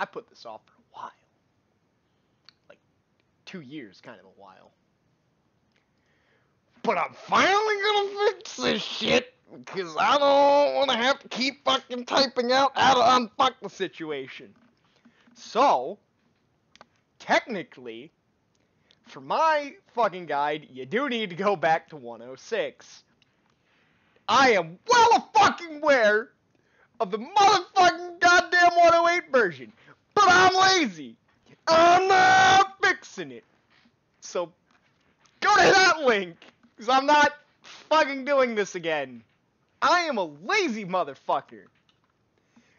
I put this off for a while. Like 2 years, kind of a while. But I'm finally gonna fix this shit, because I don't want to have to keep fucking typing out how to unfuck the situation. So, technically, for my fucking guide, you do need to go back to 106. I am well fucking aware of the motherfucking goddamn 108 version, but I'm lazy. I'm not fixing it. So, go to that link, because I'm not fucking doing this again. I am a lazy motherfucker.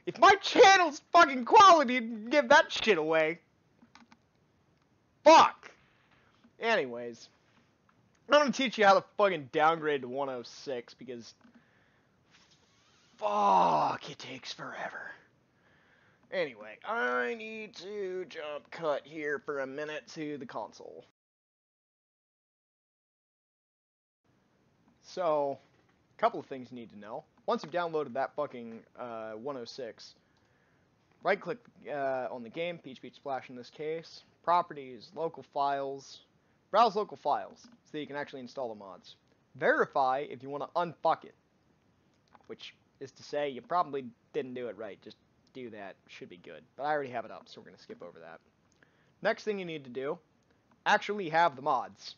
If my channel's fucking quality didn't give that shit away. Fuck. Anyways. I'm gonna teach you how to fucking downgrade to 106 because fuck, it takes forever. Anyway, I need to jump cut here for a minute to the console. So, a couple of things you need to know. Once you've downloaded that fucking 106, right-click on the game, Peach Beach Splash in this case, properties, local files, browse local files, so that you can actually install the mods. Verify if you want to unfuck it, which is to say you probably didn't do it right. Just do that. Should be good. But I already have it up, so we're going to skip over that. Next thing you need to do, actually have the mods.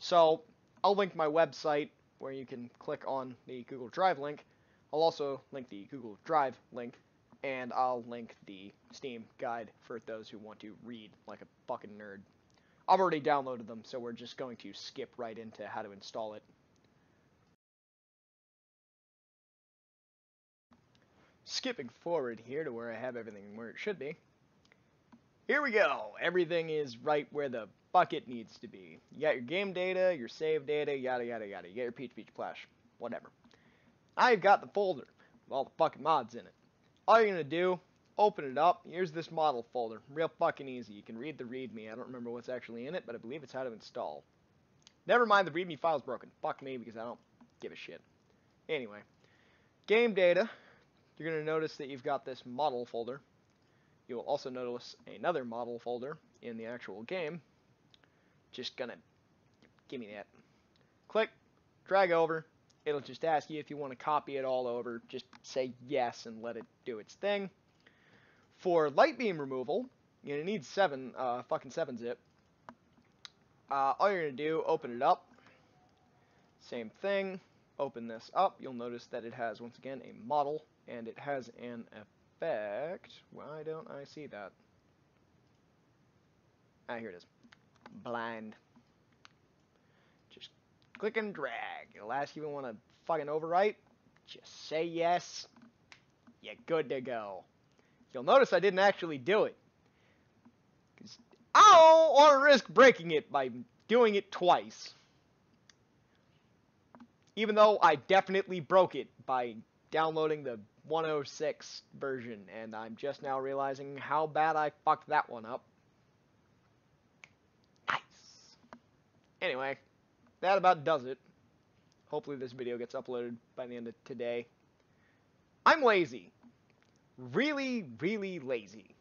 So, I'll link my website, where you can click on the Google Drive link. I'll also link the Google Drive link, and I'll link the Steam guide for those who want to read like a fucking nerd. I've already downloaded them, so we're just going to skip right into how to install it. Skipping forward here to where I have everything where it should be. Here we go! Everything is right where the bucket needs to be. You got your game data, your save data, yada yada yada. You got your Peach Beach Splash, whatever. I've got the folder with all the fucking mods in it. All you're gonna do, open it up. Here's this model folder. Real fucking easy. You can read the README. I don't remember what's actually in it, but I believe it's how to install. Never mind, the README file's broken. Fuck me, because I don't give a shit. Anyway, game data. You're gonna notice that you've got this model folder. You will also notice another model folder in the actual game. Just gonna give me that. Click, drag over. It'll just ask you if you want to copy it all over. Just say yes and let it do its thing. For light beam removal, you're gonna need fucking 7-Zip. All you're gonna do, open it up. Same thing. Open this up. You'll notice that it has once again a model and it has an effect. Why don't I see that? Ah, here it is. Blind. Just click and drag. It'll ask you if you want to fucking overwrite. Just say yes. You're good to go. You'll notice I didn't actually do it, because I don't want to risk breaking it by doing it twice. Even though I definitely broke it by downloading the 106 version, and I'm just now realizing how bad I fucked that one up. Anyway, that about does it. Hopefully this video gets uploaded by the end of today. I'm lazy. Really, really lazy.